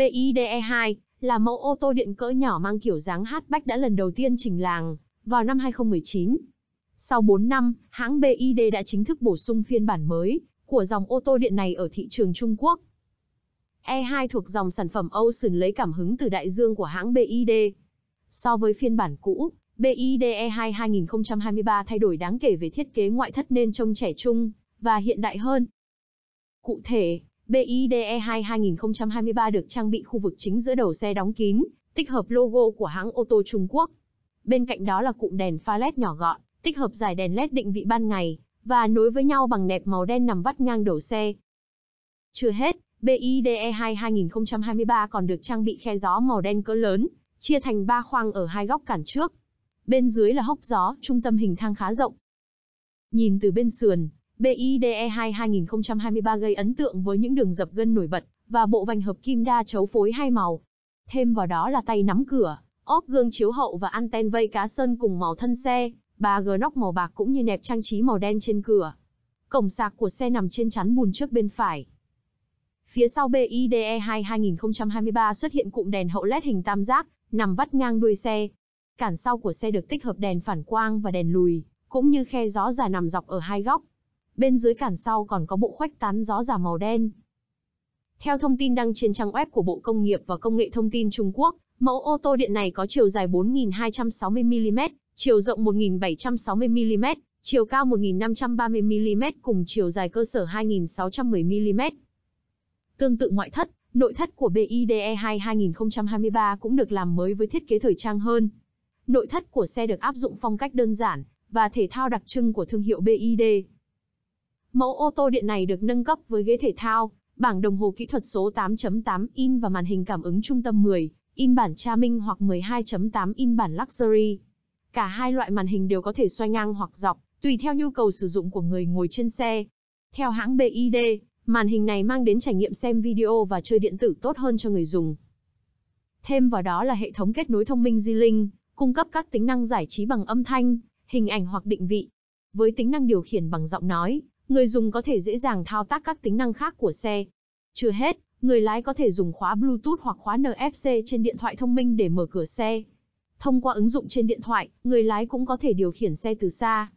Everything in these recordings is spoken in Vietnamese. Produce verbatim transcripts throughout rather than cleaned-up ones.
bê i đê e hai là mẫu ô tô điện cỡ nhỏ mang kiểu dáng hatchback đã lần đầu tiên trình làng vào năm hai không một chín. Sau bốn năm, hãng bê i đê đã chính thức bổ sung phiên bản mới của dòng ô tô điện này ở thị trường Trung Quốc. e hai thuộc dòng sản phẩm Ocean lấy cảm hứng từ đại dương của hãng bê i đê. So với phiên bản cũ, bê i đê e hai hai không hai ba thay đổi đáng kể về thiết kế ngoại thất nên trông trẻ trung và hiện đại hơn. Cụ thể, bê i đê e hai hai không hai ba được trang bị khu vực chính giữa đầu xe đóng kín, tích hợp logo của hãng ô tô Trung Quốc. Bên cạnh đó là cụm đèn pha led nhỏ gọn, tích hợp dải đèn led định vị ban ngày và nối với nhau bằng nẹp màu đen nằm vắt ngang đầu xe. Chưa hết, bê i đê e hai hai không hai ba còn được trang bị khe gió màu đen cỡ lớn, chia thành ba khoang ở hai góc cản trước. Bên dưới là hốc gió, trung tâm hình thang khá rộng. Nhìn từ bên sườn, bê i đê e hai hai không hai ba gây ấn tượng với những đường dập gân nổi bật và bộ vành hợp kim đa chấu phối hai màu. Thêm vào đó là tay nắm cửa, ốp gương chiếu hậu và anten vây cá sơn cùng màu thân xe, ba gờ nóc màu bạc cũng như nẹp trang trí màu đen trên cửa. Cổng sạc của xe nằm trên chắn bùn trước bên phải. Phía sau bê i đê e hai hai không hai ba xuất hiện cụm đèn hậu led hình tam giác, nằm vắt ngang đuôi xe. Cản sau của xe được tích hợp đèn phản quang và đèn lùi, cũng như khe gió giả nằm dọc ở hai góc. Bên dưới cản sau còn có bộ khuếch tán gió giả màu đen. Theo thông tin đăng trên trang web của Bộ Công nghiệp và Công nghệ Thông tin Trung Quốc, mẫu ô tô điện này có chiều dài bốn nghìn hai trăm sáu mươi mi-li-mét, chiều rộng một nghìn bảy trăm sáu mươi mi-li-mét, chiều cao một nghìn năm trăm ba mươi mi-li-mét cùng chiều dài cơ sở hai nghìn sáu trăm mười mi-li-mét. Tương tự ngoại thất, nội thất của bê i đê e hai hai không hai ba cũng được làm mới với thiết kế thời trang hơn. Nội thất của xe được áp dụng phong cách đơn giản và thể thao đặc trưng của thương hiệu bê i đê. Mẫu ô tô điện này được nâng cấp với ghế thể thao, bảng đồng hồ kỹ thuật số tám chấm tám inch và màn hình cảm ứng trung tâm mười inch bản Charmin hoặc mười hai chấm tám inch bản Luxury. Cả hai loại màn hình đều có thể xoay ngang hoặc dọc, tùy theo nhu cầu sử dụng của người ngồi trên xe. Theo hãng bê i đê, màn hình này mang đến trải nghiệm xem video và chơi điện tử tốt hơn cho người dùng. Thêm vào đó là hệ thống kết nối thông minh DiLink, cung cấp các tính năng giải trí bằng âm thanh, hình ảnh hoặc định vị. Với tính năng điều khiển bằng giọng nói, người dùng có thể dễ dàng thao tác các tính năng khác của xe. Chưa hết, người lái có thể dùng khóa Bluetooth hoặc khóa en ép xê trên điện thoại thông minh để mở cửa xe. Thông qua ứng dụng trên điện thoại, người lái cũng có thể điều khiển xe từ xa.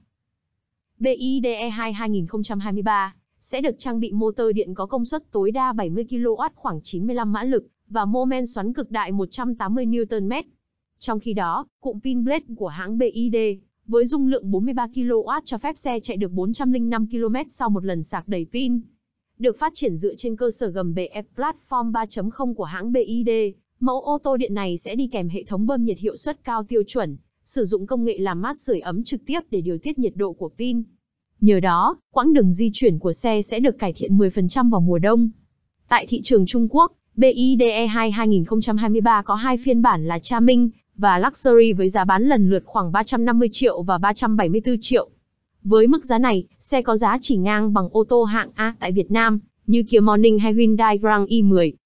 bê i đê e hai hai không hai ba sẽ được trang bị motor điện có công suất tối đa bảy mươi ki-lô-oát khoảng chín mươi lăm mã lực và mô men xoắn cực đại một trăm tám mươi niu-tơn mét. Trong khi đó, cụm pin Blade của hãng bê i đê với dung lượng bốn mươi ba ki-lô-oát cho phép xe chạy được bốn trăm lẻ năm ki-lô-mét sau một lần sạc đầy pin. Được phát triển dựa trên cơ sở gầm bê ép Platform ba chấm không của hãng bê i đê, mẫu ô tô điện này sẽ đi kèm hệ thống bơm nhiệt hiệu suất cao tiêu chuẩn, sử dụng công nghệ làm mát sưởi ấm trực tiếp để điều tiết nhiệt độ của pin. Nhờ đó, quãng đường di chuyển của xe sẽ được cải thiện mười phần trăm vào mùa đông. Tại thị trường Trung Quốc, bê i đê e hai hai không hai ba có hai phiên bản là Charmin và Luxury với giá bán lần lượt khoảng ba trăm năm mươi triệu và ba trăm bảy mươi tư triệu. Với mức giá này, xe có giá chỉ ngang bằng ô tô hạng A tại Việt Nam, như Kia Morning hay Hyundai Grand i mười.